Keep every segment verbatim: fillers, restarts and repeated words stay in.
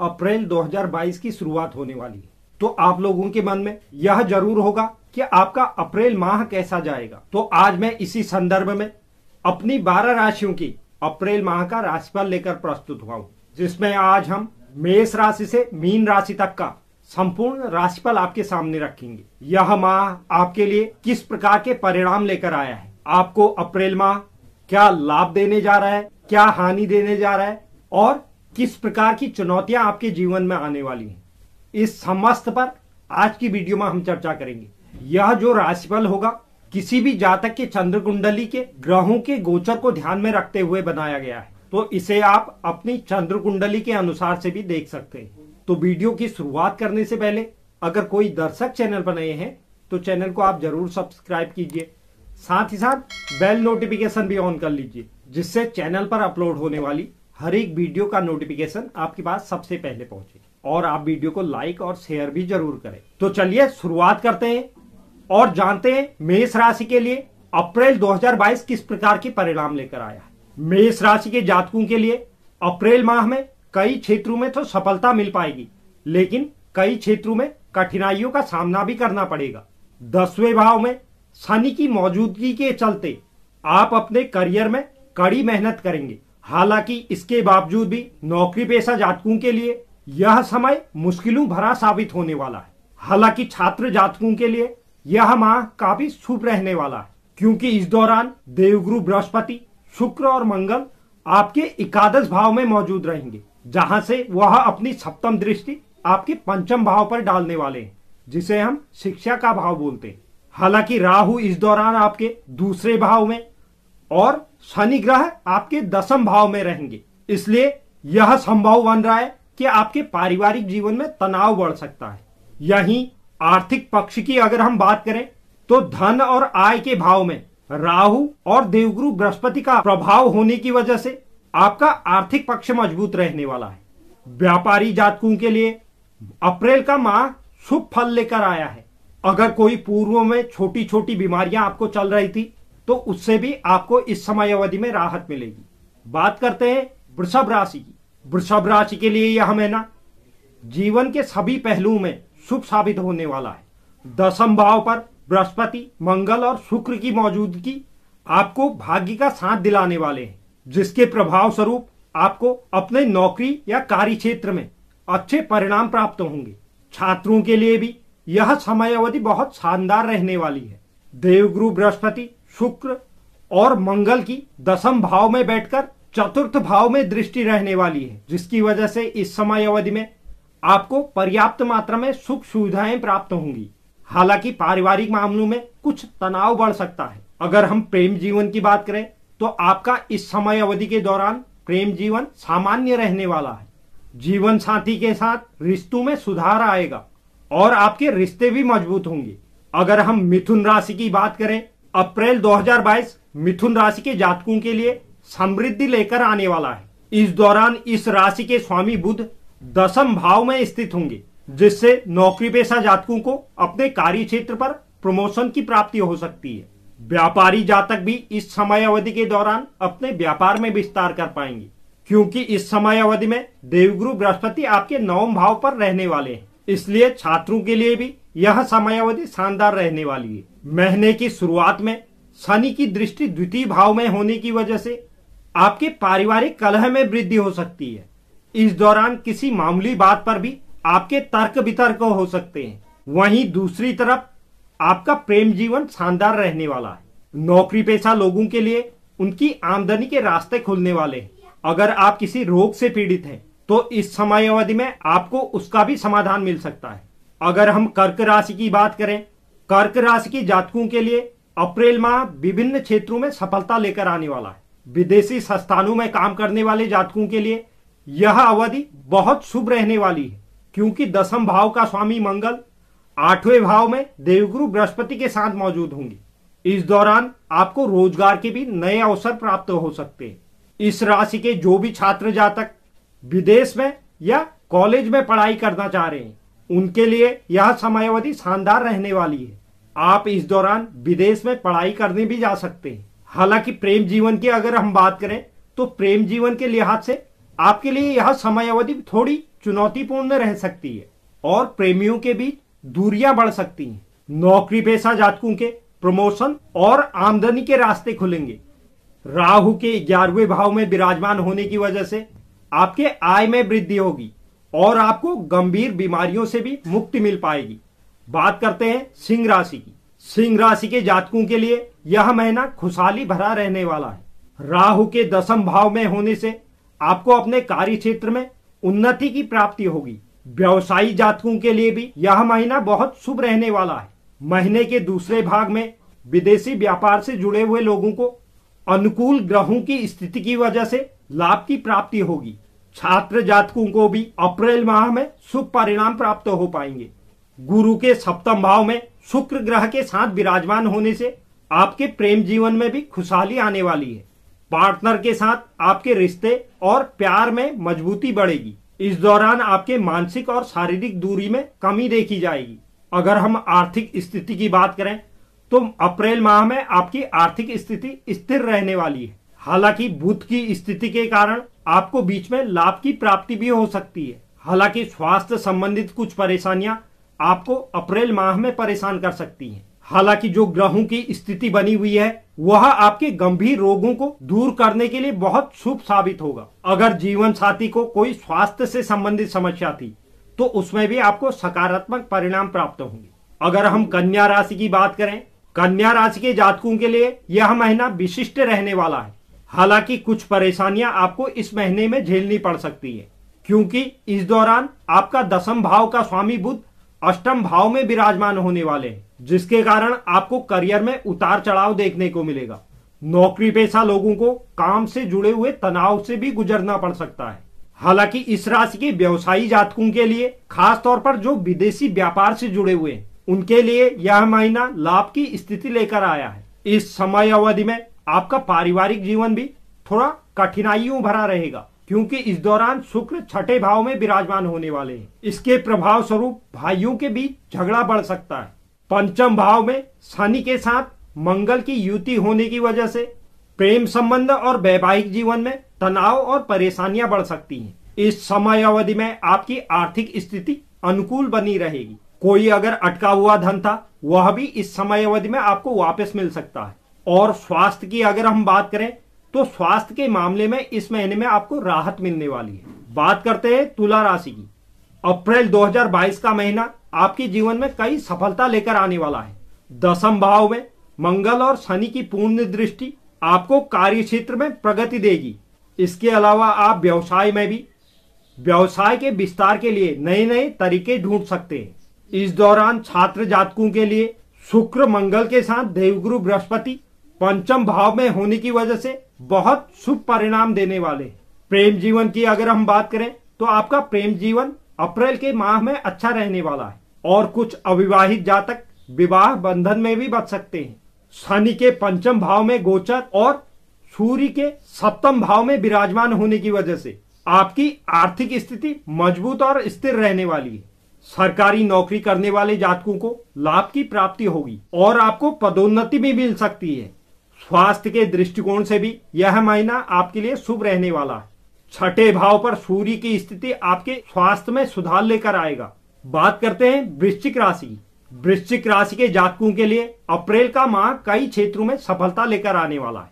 अप्रैल दो हज़ार बाईस की शुरुआत होने वाली है। तो आप लोगों के मन में यह जरूर होगा कि आपका अप्रैल माह कैसा जाएगा। तो आज मैं इसी संदर्भ में अपनी बारह राशियों की अप्रैल माह का राशिफल लेकर प्रस्तुत हुआ हूँ, जिसमें आज हम मेष राशि से मीन राशि तक का संपूर्ण राशिफल आपके सामने रखेंगे। यह माह आपके लिए किस प्रकार के परिणाम लेकर आया है, आपको अप्रैल माह क्या लाभ देने जा रहा है, क्या हानि देने जा रहा है और किस प्रकार की चुनौतियां आपके जीवन में आने वाली हैं, इस समस्त पर आज की वीडियो में हम चर्चा करेंगे। यह जो राशिफल होगा किसी भी जातक के चंद्र कुंडली के ग्रहों के गोचर को ध्यान में रखते हुए बनाया गया है, तो इसे आप अपनी चंद्र कुंडली के अनुसार से भी देख सकते हैं। तो वीडियो की शुरुआत करने से पहले अगर कोई दर्शक चैनल पर नए हैं तो चैनल को आप जरूर सब्सक्राइब कीजिए, साथ ही साथ बेल नोटिफिकेशन भी ऑन कर लीजिए, जिससे चैनल पर अपलोड होने वाली हर एक वीडियो का नोटिफिकेशन आपके पास सबसे पहले पहुंचे। और आप वीडियो को लाइक और शेयर भी जरूर करें। तो चलिए शुरुआत करते हैं और जानते हैं मेष राशि के लिए अप्रैल दो हज़ार बाईस किस प्रकार के परिणाम लेकर आया है। मेष राशि के जातकों के लिए अप्रैल माह में कई क्षेत्रों में तो सफलता मिल पाएगी, लेकिन कई क्षेत्रों में कठिनाइयों का सामना भी करना पड़ेगा। दसवें भाव में शनि की मौजूदगी के चलते आप अपने करियर में कड़ी मेहनत करेंगे। हालांकि इसके बावजूद भी नौकरी पेशा जातकों के लिए यह समय मुश्किलों भरा साबित होने वाला है। हालांकि छात्र जातकों के लिए यह माह काफी शुभ रहने वाला है, क्योंकि इस दौरान देवगुरु बृहस्पति, शुक्र और मंगल आपके एकादश भाव में मौजूद रहेंगे, जहां से वह अपनी सप्तम दृष्टि आपके पंचम भाव पर डालने वाले हैं, जिसे हम शिक्षा का भाव बोलते हैं। हालांकि राहु इस दौरान आपके दूसरे भाव में और शनि ग्रह आपके दसम भाव में रहेंगे, इसलिए यह संभव बन रहा है कि आपके पारिवारिक जीवन में तनाव बढ़ सकता है। यहीं आर्थिक पक्ष की अगर हम बात करें तो धन और आय के भाव में राहु और देवगुरु बृहस्पति का प्रभाव होने की वजह से आपका आर्थिक पक्ष मजबूत रहने वाला है। व्यापारी जातकों के लिए अप्रैल का माह शुभ फल लेकर आया है। अगर कोई पूर्व में छोटी छोटी बीमारियां आपको चल रही थी तो उससे भी आपको इस समय अवधि में राहत मिलेगी। बात करते हैं वृषभ राशि की। वृषभ राशि के लिए यह महीना जीवन के सभी पहलुओं में शुभ साबित होने वाला है। दसम भाव पर बृहस्पति, मंगल और शुक्र की मौजूदगी आपको भाग्य का साथ दिलाने वाले हैं, जिसके प्रभाव स्वरूप आपको अपने नौकरी या कार्य क्षेत्र में अच्छे परिणाम प्राप्त होंगे। छात्रों के लिए भी यह समय अवधि बहुत शानदार रहने वाली है। देवगुरु बृहस्पति, शुक्र और मंगल की दसम भाव में बैठकर चतुर्थ भाव में दृष्टि रहने वाली है, जिसकी वजह से इस समय अवधि में आपको पर्याप्त मात्रा में सुख सुविधाएं प्राप्त होंगी। हालांकि पारिवारिक मामलों में कुछ तनाव बढ़ सकता है। अगर हम प्रेम जीवन की बात करें तो आपका इस समय अवधि के दौरान प्रेम जीवन सामान्य रहने वाला है। जीवन साथी के साथ रिश्तों में सुधार आएगा और आपके रिश्ते भी मजबूत होंगे। अगर हम मिथुन राशि की बात करें, अप्रैल दो हज़ार बाईस मिथुन राशि के जातकों के लिए समृद्धि लेकर आने वाला है। इस दौरान इस राशि के स्वामी बुध दसम भाव में स्थित होंगे, जिससे नौकरी पेशा जातकों को अपने कार्य क्षेत्र पर प्रमोशन की प्राप्ति हो सकती है। व्यापारी जातक भी इस समय अवधि के दौरान अपने व्यापार में विस्तार कर पाएंगे, क्योंकि इस समय अवधि में देवगुरु बृहस्पति आपके नवम भाव पर रहने वाले हैं। इसलिए छात्रों के लिए भी यह समयावधि शानदार रहने वाली है। महीने की शुरुआत में शनि की दृष्टि द्वितीय भाव में होने की वजह से आपके पारिवारिक कलह में वृद्धि हो सकती है। इस दौरान किसी मामूली बात पर भी आपके तर्क वितर्क हो सकते हैं। वहीं दूसरी तरफ आपका प्रेम जीवन शानदार रहने वाला है। नौकरी पेशा लोगों के लिए उनकी आमदनी के रास्ते खुलने वाले हैं। अगर आप किसी रोग से पीड़ित हैं तो इस समय अवधि में आपको उसका भी समाधान मिल सकता है। अगर हम कर्क राशि की बात करें, कर्क राशि के जातकों के लिए अप्रैल माह विभिन्न क्षेत्रों में सफलता लेकर आने वाला है। विदेशी संस्थानों में काम करने वाले जातकों के लिए यह अवधि बहुत शुभ रहने वाली है, क्योंकि दसम भाव का स्वामी मंगल आठवें भाव में देवगुरु बृहस्पति के साथ मौजूद होंगे। इस दौरान आपको रोजगार के भी नए अवसर प्राप्त हो सकते हैं। इस राशि के जो भी छात्र जातक विदेश में या कॉलेज में पढ़ाई करना चाह रहे हैं, उनके लिए यह समयावधि शानदार रहने वाली है। आप इस दौरान विदेश में पढ़ाई करने भी जा सकते हैं। हालांकि प्रेम जीवन की अगर हम बात करें तो प्रेम जीवन के लिहाज से आपके लिए यह समयावधि थोड़ी चुनौतीपूर्ण रह सकती है और प्रेमियों के बीच दूरियां बढ़ सकती हैं। नौकरी पेशा जातकों के प्रमोशन और आमदनी के रास्ते खुलेंगे। राहु के ग्यारहवें भाव में विराजमान होने की वजह से आपके आय में वृद्धि होगी और आपको गंभीर बीमारियों से भी मुक्ति मिल पाएगी। बात करते हैं सिंह राशि की। सिंह राशि के जातकों के लिए यह महीना खुशहाली भरा रहने वाला है। राहु के दसम भाव में होने से आपको अपने कार्य क्षेत्र में उन्नति की प्राप्ति होगी। व्यवसायी जातकों के लिए भी यह महीना बहुत शुभ रहने वाला है। महीने के दूसरे भाग में विदेशी व्यापार से जुड़े हुए लोगों को अनुकूल ग्रहों की स्थिति की वजह से लाभ की प्राप्ति होगी। छात्र जातकों को भी अप्रैल माह में शुभ परिणाम प्राप्त हो पाएंगे। गुरु के सप्तम भाव में शुक्र ग्रह के साथ विराजमान होने से आपके प्रेम जीवन में भी खुशहाली आने वाली है। पार्टनर के साथ आपके रिश्ते और प्यार में मजबूती बढ़ेगी। इस दौरान आपके मानसिक और शारीरिक दूरी में कमी देखी जाएगी। अगर हम आर्थिक स्थिति की बात करें तो अप्रैल माह में आपकी आर्थिक स्थिति स्थिर रहने वाली है। हालांकि बुध की स्थिति के कारण आपको बीच में लाभ की प्राप्ति भी हो सकती है। हालांकि स्वास्थ्य संबंधित कुछ परेशानियां आपको अप्रैल माह में परेशान कर सकती हैं। हालांकि जो ग्रहों की स्थिति बनी हुई है वह आपके गंभीर रोगों को दूर करने के लिए बहुत शुभ साबित होगा। अगर जीवन साथी को कोई स्वास्थ्य से संबंधित समस्या थी तो उसमें भी आपको सकारात्मक परिणाम प्राप्त होंगे। अगर हम कन्या राशि की बात करें, कन्या राशि के जातकों के लिए यह महीना विशिष्ट रहने वाला है। हालांकि कुछ परेशानियां आपको इस महीने में झेलनी पड़ सकती है क्योंकि इस दौरान आपका दसम भाव का स्वामी बुध अष्टम भाव में विराजमान होने वाले हैं, जिसके कारण आपको करियर में उतार चढ़ाव देखने को मिलेगा। नौकरी पेशा लोगों को काम से जुड़े हुए तनाव से भी गुजरना पड़ सकता है। हालांकि इस राशि के व्यवसायी जातकों के लिए, खासतौर पर जो विदेशी व्यापार से जुड़े हुए हैं, उनके लिए यह महीना लाभ की स्थिति लेकर आया है। इस समय अवधि में आपका पारिवारिक जीवन भी थोड़ा कठिनाइयों भरा रहेगा क्योंकि इस दौरान शुक्र छठे भाव में विराजमान होने वाले हैं। इसके प्रभाव स्वरूप भाइयों के बीच झगड़ा बढ़ सकता है। पंचम भाव में शनि के साथ मंगल की युति होने की वजह से प्रेम संबंध और वैवाहिक जीवन में तनाव और परेशानियां बढ़ सकती हैं। इस समय अवधि में आपकी आर्थिक स्थिति अनुकूल बनी रहेगी। कोई अगर अटका हुआ धन था वह भी इस समय अवधि में आपको वापस मिल सकता है। और स्वास्थ्य की अगर हम बात करें तो स्वास्थ्य के मामले में इस महीने में आपको राहत मिलने वाली है। बात करते हैं तुला राशि की। अप्रैल दो हज़ार बाईस का महीना आपके जीवन में कई सफलता लेकर आने वाला है। दसम भाव में मंगल और शनि की पूर्ण दृष्टि आपको कार्य क्षेत्र में प्रगति देगी। इसके अलावा आप व्यवसाय में भी व्यवसाय के विस्तार के लिए नए नए तरीके ढूंढ सकते हैं। इस दौरान छात्र जातकों के लिए शुक्र मंगल के साथ देवगुरु बृहस्पति पंचम भाव में होने की वजह से बहुत शुभ परिणाम देने वाले। प्रेम जीवन की अगर हम बात करें तो आपका प्रेम जीवन अप्रैल के माह में अच्छा रहने वाला है और कुछ अविवाहित जातक विवाह बंधन में भी बच सकते हैं। शनि के पंचम भाव में गोचर और सूर्य के सप्तम भाव में विराजमान होने की वजह से आपकी आर्थिक स्थिति मजबूत और स्थिर रहने वाली है। सरकारी नौकरी करने वाले जातकों को लाभ की प्राप्ति होगी और आपको पदोन्नति भी मिल सकती है। स्वास्थ्य के दृष्टिकोण से भी यह महीना आपके लिए शुभ रहने वाला है। छठे भाव पर सूर्य की स्थिति आपके स्वास्थ्य में सुधार लेकर आएगा। बात करते हैं वृश्चिक राशि की। वृश्चिक राशि के जातकों के लिए अप्रैल का माह कई क्षेत्रों में सफलता लेकर आने वाला है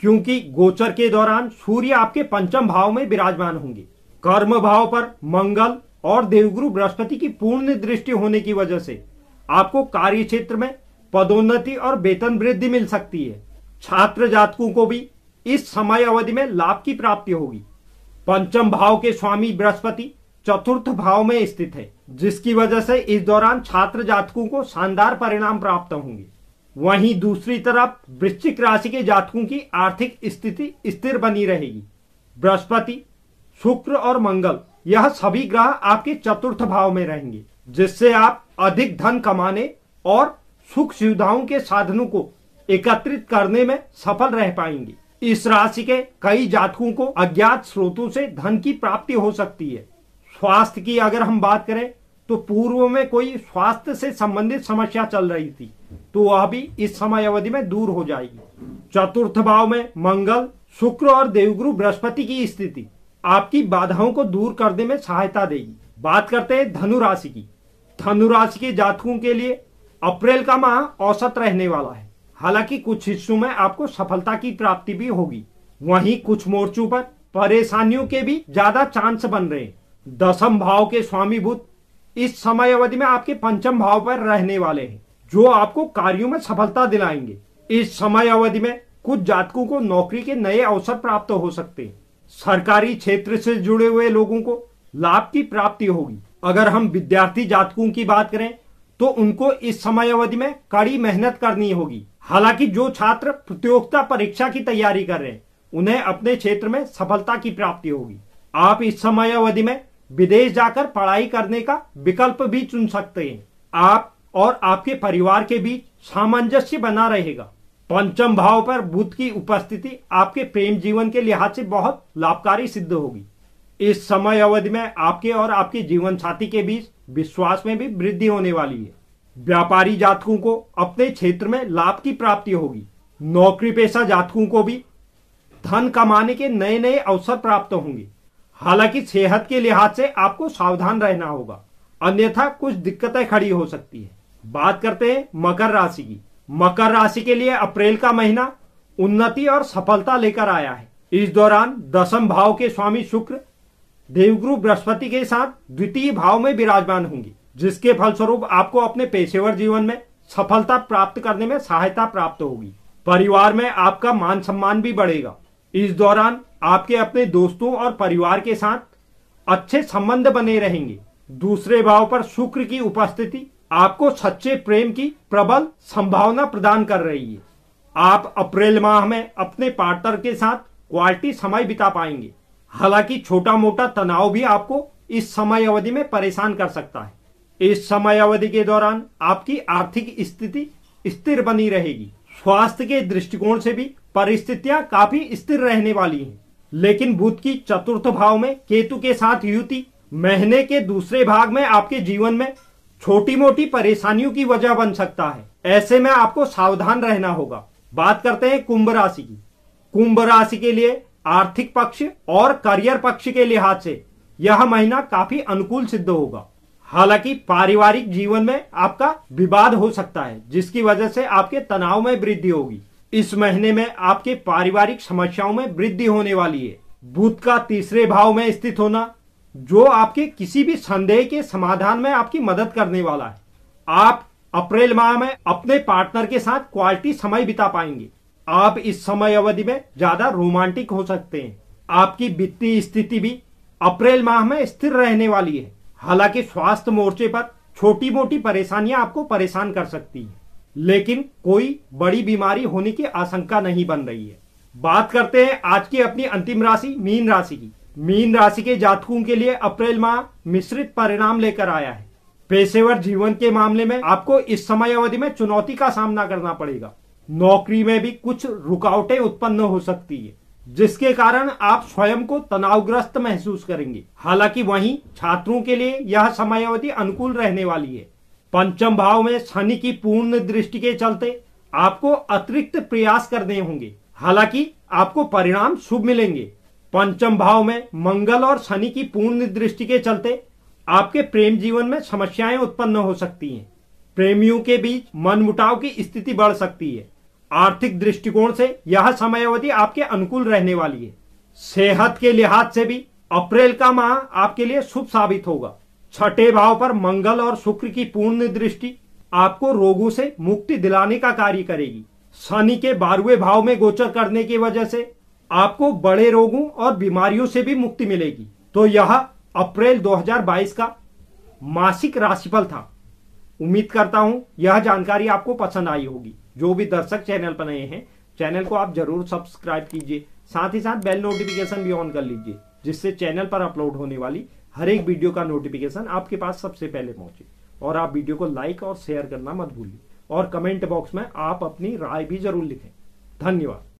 क्योंकि गोचर के दौरान सूर्य आपके पंचम भाव में विराजमान होंगे। कर्म भाव पर मंगल और देवगुरु बृहस्पति की पूर्ण दृष्टि होने की वजह से आपको कार्य क्षेत्र में पदोन्नति और वेतन वृद्धि मिल सकती है। छात्र जातकों को भी इस समय अवधि में लाभ की प्राप्ति होगी। पंचम भाव के स्वामी बृहस्पति चतुर्थ भाव में स्थित है, जिसकी वजह से इस दौरान छात्र जातकों को शानदार परिणाम प्राप्त होंगे। वहीं दूसरी तरफ वृश्चिक राशि के जातकों की आर्थिक स्थिति स्थिर बनी रहेगी। बृहस्पति, शुक्र और मंगल यह सभी ग्रह आपके चतुर्थ भाव में रहेंगे, जिससे आप अधिक धन कमाने और सुख सुविधाओं के साधनों को एकत्रित करने में सफल रह पाएंगे। इस राशि के कई जातकों को अज्ञात स्रोतों से धन की प्राप्ति हो सकती है। स्वास्थ्य की अगर हम बात करें तो पूर्व में कोई स्वास्थ्य से संबंधित समस्या चल रही थी तो वह भी इस समय अवधि में दूर हो जाएगी। चतुर्थ भाव में मंगल, शुक्र और देवगुरु बृहस्पति की स्थिति आपकी बाधाओं को दूर करने में सहायता देगी। बात करते हैं धनु राशि की। धनु राशि के जातकों के लिए अप्रैल का माह औसत रहने वाला है। हालांकि कुछ हिस्सों में आपको सफलता की प्राप्ति भी होगी, वहीं कुछ मोर्चों पर परेशानियों के भी ज्यादा चांस बन रहे हैं। दशम भाव के स्वामी बुध इस समय अवधि में आपके पंचम भाव पर रहने वाले हैं, जो आपको कार्यों में सफलता दिलाएंगे। इस समय अवधि में कुछ जातकों को नौकरी के नए अवसर प्राप्त हो सकते हैं। सरकारी क्षेत्र से जुड़े हुए लोगों को लाभ की प्राप्ति होगी। अगर हम विद्यार्थी जातकों की बात करें तो उनको इस समय अवधि में कड़ी मेहनत करनी होगी। हालांकि जो छात्र प्रतियोगिता परीक्षा की तैयारी कर रहे हैं उन्हें अपने क्षेत्र में सफलता की प्राप्ति होगी। आप इस समय अवधि में विदेश जाकर पढ़ाई करने का विकल्प भी चुन सकते हैं। आप और आपके परिवार के बीच सामंजस्य बना रहेगा। पंचम भाव पर बुध की उपस्थिति आपके प्रेम जीवन के लिहाज से बहुत लाभकारी सिद्ध होगी। इस समय अवधि में आपके और आपके जीवन साथी के बीच विश्वास में भी वृद्धि होने वाली है। व्यापारी जातकों को अपने क्षेत्र में लाभ की प्राप्ति होगी। नौकरी पेशा जातकों को भी धन कमाने के नए नए अवसर प्राप्त होंगे। हालांकि सेहत के लिहाज से आपको सावधान रहना होगा, अन्यथा कुछ दिक्कतें खड़ी हो सकती है। बात करते हैं मकर राशि की। मकर राशि के लिए अप्रैल का महीना उन्नति और सफलता लेकर आया है। इस दौरान दशम भाव के स्वामी शुक्र देवगुरु बृहस्पति के साथ द्वितीय भाव में विराजमान होंगे, जिसके फलस्वरूप आपको अपने पेशेवर जीवन में सफलता प्राप्त करने में सहायता प्राप्त होगी। परिवार में आपका मान सम्मान भी बढ़ेगा। इस दौरान आपके अपने दोस्तों और परिवार के साथ अच्छे संबंध बने रहेंगे। दूसरे भाव पर शुक्र की उपस्थिति आपको सच्चे प्रेम की प्रबल संभावना प्रदान कर रही है। आप अप्रैल माह में अपने पार्टनर के साथ क्वालिटी समय बिता पाएंगे। हालांकि छोटा मोटा तनाव भी आपको इस समय अवधि में परेशान कर सकता है। इस समय अवधि के दौरान आपकी आर्थिक स्थिति स्थिर बनी रहेगी। स्वास्थ्य के दृष्टिकोण से भी परिस्थितियां काफी स्थिर रहने वाली हैं। लेकिन बुध की चतुर्थ भाव में केतु के साथ युति महीने के दूसरे भाग में आपके जीवन में छोटी मोटी परेशानियों की वजह बन सकता है। ऐसे में आपको सावधान रहना होगा। बात करते हैं कुंभ राशि की। कुंभ राशि के लिए आर्थिक पक्ष और करियर पक्ष के लिहाज से यह महीना काफी अनुकूल सिद्ध होगा। हालांकि पारिवारिक जीवन में आपका विवाद हो सकता है, जिसकी वजह से आपके तनाव में वृद्धि होगी। इस महीने में आपके पारिवारिक समस्याओं में वृद्धि होने वाली है। बुध का तीसरे भाव में स्थित होना जो आपके किसी भी संदेह के समाधान में आपकी मदद करने वाला है। आप अप्रैल माह में अपने पार्टनर के साथ क्वालिटी समय बिता पाएंगे। आप इस समय अवधि में ज्यादा रोमांटिक हो सकते हैं। आपकी वित्तीय स्थिति भी अप्रैल माह में स्थिर रहने वाली है। हालांकि स्वास्थ्य मोर्चे पर छोटी मोटी परेशानियां आपको परेशान कर सकती है, लेकिन कोई बड़ी बीमारी होने की आशंका नहीं बन रही है। बात करते हैं आज की अपनी अंतिम राशि मीन राशि की। मीन राशि के जातकों के लिए अप्रैल माह मिश्रित परिणाम लेकर आया है। पेशेवर जीवन के मामले में आपको इस समय अवधि में चुनौती का सामना करना पड़ेगा। नौकरी में भी कुछ रुकावटें उत्पन्न हो सकती है, जिसके कारण आप स्वयं को तनावग्रस्त महसूस करेंगे। हालांकि वहीं छात्रों के लिए यह समय अवधि अनुकूल रहने वाली है। पंचम भाव में शनि की पूर्ण दृष्टि के चलते आपको अतिरिक्त प्रयास करने होंगे। हालांकि आपको परिणाम शुभ मिलेंगे। पंचम भाव में मंगल और शनि की पूर्ण दृष्टि के चलते आपके प्रेम जीवन में समस्याएं उत्पन्न हो सकती हैं। प्रेमियों के बीच मनमुटाव की स्थिति बढ़ सकती है। आर्थिक दृष्टिकोण से यह समय अवधि आपके अनुकूल रहने वाली है। सेहत के लिहाज से भी अप्रैल का माह आपके लिए शुभ साबित होगा। छठे भाव पर मंगल और शुक्र की पूर्ण दृष्टि आपको रोगों से मुक्ति दिलाने का कार्य करेगी। शनि के बारहवें भाव में गोचर करने की वजह से आपको बड़े रोगों और बीमारियों से भी मुक्ति मिलेगी। तो यह अप्रैल दो हज़ार बाईस का मासिक राशिफल था। उम्मीद करता हूं यह जानकारी आपको पसंद आई होगी। जो भी दर्शक चैनल पर नए हैं, चैनल को आप जरूर सब्सक्राइब कीजिए। साथ ही साथ बेल नोटिफिकेशन भी ऑन कर लीजिए, जिससे चैनल पर अपलोड होने वाली हर एक वीडियो का नोटिफिकेशन आपके पास सबसे पहले पहुंचे। और आप वीडियो को लाइक और शेयर करना मत भूलिए। और कमेंट बॉक्स में आप अपनी राय भी जरूर लिखें। धन्यवाद।